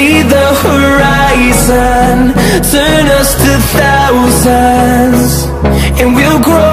See the horizon turn us to thousands, and we'll grow.